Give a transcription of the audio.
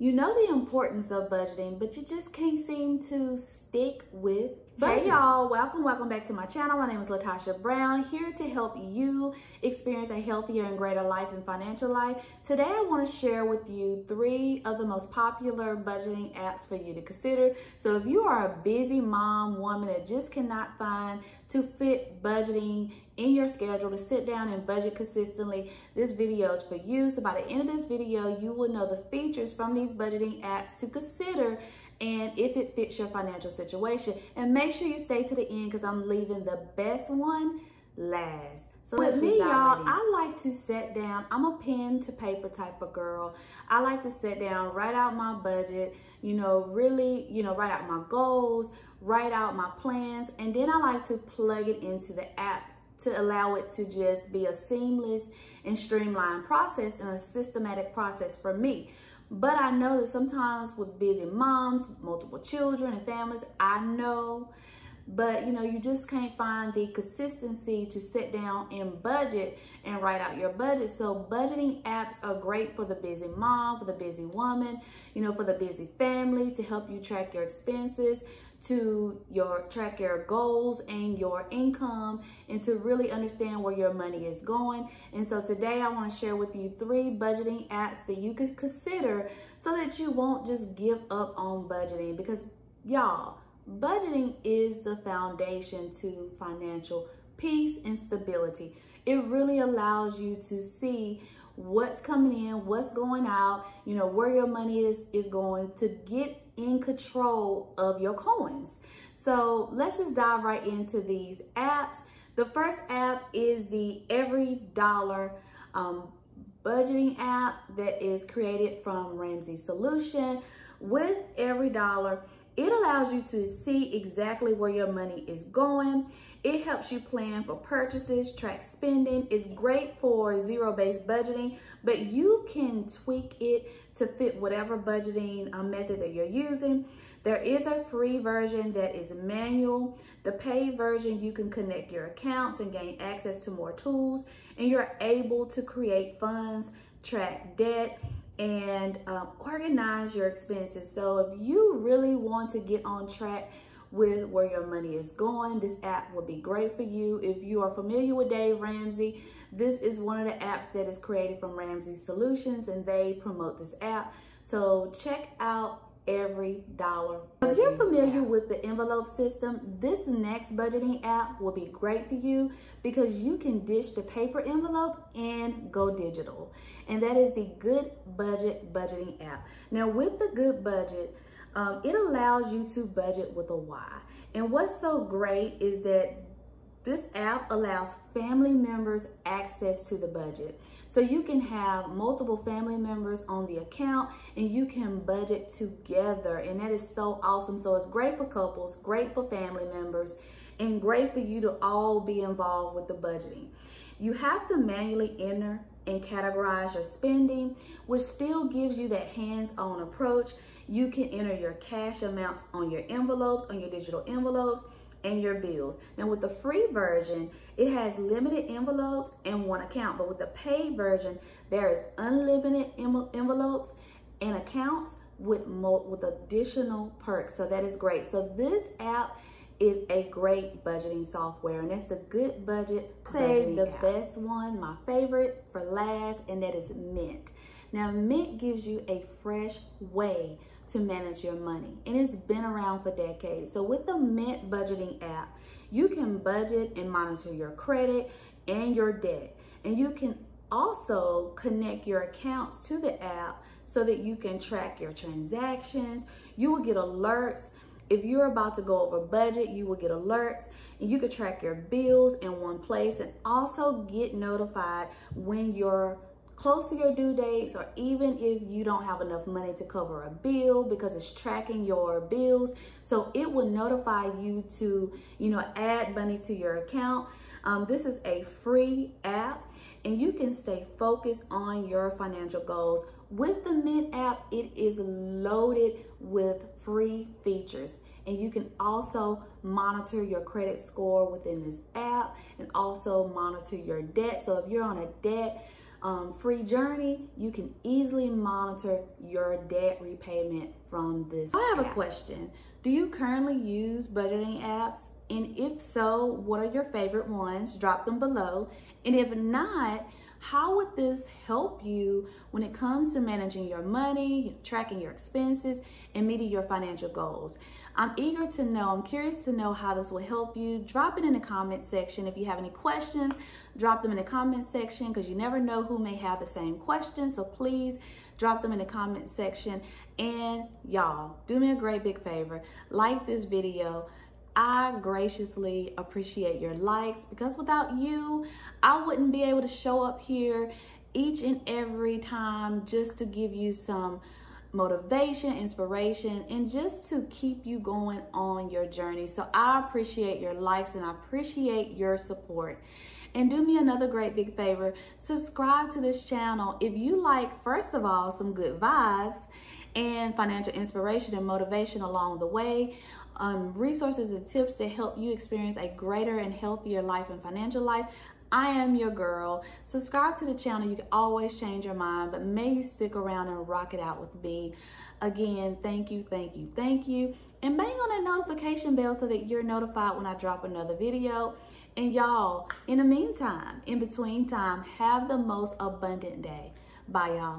You know the importance of budgeting, but you just can't seem to stick with budgeting. Hey y'all, welcome back to my channel. My name is Latasha Brown, here to help you experience a healthier and greater life and financial life. Today I want to share with you 3 of the most popular budgeting apps for you to consider. So if you are a busy mom, woman that just cannot find to fit budgeting in your schedule to sit down and budget consistently, this video is for you. So by the end of this video, you will know the features from these budgeting apps to consider and if it fits your financial situation. And make sure you stay to the end because I'm leaving the best one last. So with me, y'all, I like to sit down. I'm a pen to paper type of girl. I like to sit down, write out my budget, write out my goals, write out my plans, and then I like to plug it into the apps to allow it to just be a seamless and streamlined process and a systematic process for me. But I know that sometimes with busy moms, multiple children and families, I know, but you just can't find the consistency to sit down and budget and write out your budget. So budgeting apps are great for the busy mom, for the busy woman, for the busy family, to help you track your expenses, track your goals and your income, and to really understand where your money is going. And so today I want to share with you 3 budgeting apps that you could consider so that you won't just give up on budgeting, because y'all, budgeting is the foundation to financial peace and stability. It really allows you to see what's coming in, what's going out, where your money is going, to get in control of your coins. So let's just dive right into these apps. The first app is the Every Dollar budgeting app that is created from Ramsey Solutions. With Every Dollar, it allows you to see exactly where your money is going. It helps you plan for purchases, track spending. It's great for zero-based budgeting, but you can tweak it to fit whatever budgeting method that you're using. There is a free version that is manual. The paid version, you can connect your accounts and gain access to more tools, and you're able to create funds, track debt, and organize your expenses. So if you really want to get on track with where your money is going, this app will be great for you. If you are familiar with Dave Ramsey, this is one of the apps that is created from Ramsey Solutions, and they promote this app. So check out Every Dollar. If you're familiar with the envelope system, this next budgeting app will be great for you because you can ditch the paper envelope and go digital. And that is the Good Budget budgeting app. Now with the Good Budget, it allows you to budget with a why. And what's so great is that this app allows family members access to the budget. So you can have multiple family members on the account and you can budget together. And that is so awesome. So it's great for couples, great for family members, and great for you to all be involved with the budgeting. You have to manually enter and categorize your spending, which still gives you that hands-on approach. You can enter your cash amounts on your envelopes, on your digital envelopes, and your bills. Now with the free version, it has limited envelopes and one account, but with the paid version, there is unlimited envelopes and accounts with additional perks. So that is great. So this app is a great budgeting software, and that's the Good Budget. Save the best one, my favorite, for last, and that is Mint. Now Mint gives you a fresh way to manage your money, and it's been around for decades. So with the Mint budgeting app, you can budget and monitor your credit and your debt, and you can also connect your accounts to the app so that you can track your transactions. You will get alerts if you're about to go over budget. You will get alerts, and you can track your bills in one place and also get notified when you're close to your due dates, or even if you don't have enough money to cover a bill, because it's tracking your bills. So it will notify you to, add money to your account. This is a free app, and you can stay focused on your financial goals. With the Mint app, it is loaded with free features, and you can also monitor your credit score within this app and also monitor your debt. So if you're on a debt free journey, you can easily monitor your debt repayment from this app. I have a question. Do you currently use budgeting apps? And if so, what are your favorite ones? Drop them below. And if not, how would this help you when it comes to managing your money, tracking your expenses, and meeting your financial goals? I'm curious to know how this will help you. Drop it in the comment section. If you have any questions, drop them in the comment section, because you never know who may have the same question. So please drop them in the comment section. And y'all, do me a great big favor. Like this video. I graciously appreciate your likes, because without you, I wouldn't be able to show up here each and every time just to give you some motivation, inspiration, and just to keep you going on your journey. So I appreciate your likes and I appreciate your support. And do me another great big favor, subscribe to this channel if you like, first of all, some good vibes and financial inspiration and motivation along the way, resources and tips that help you experience a greater and healthier life and financial life. I am your girl. Subscribe to the channel. You can always change your mind, but may you stick around and rock it out with me. Again, thank you, thank you, thank you. And bang on that notification bell so that you're notified when I drop another video. And y'all, in the meantime, in between time, have the most abundant day. Bye, y'all.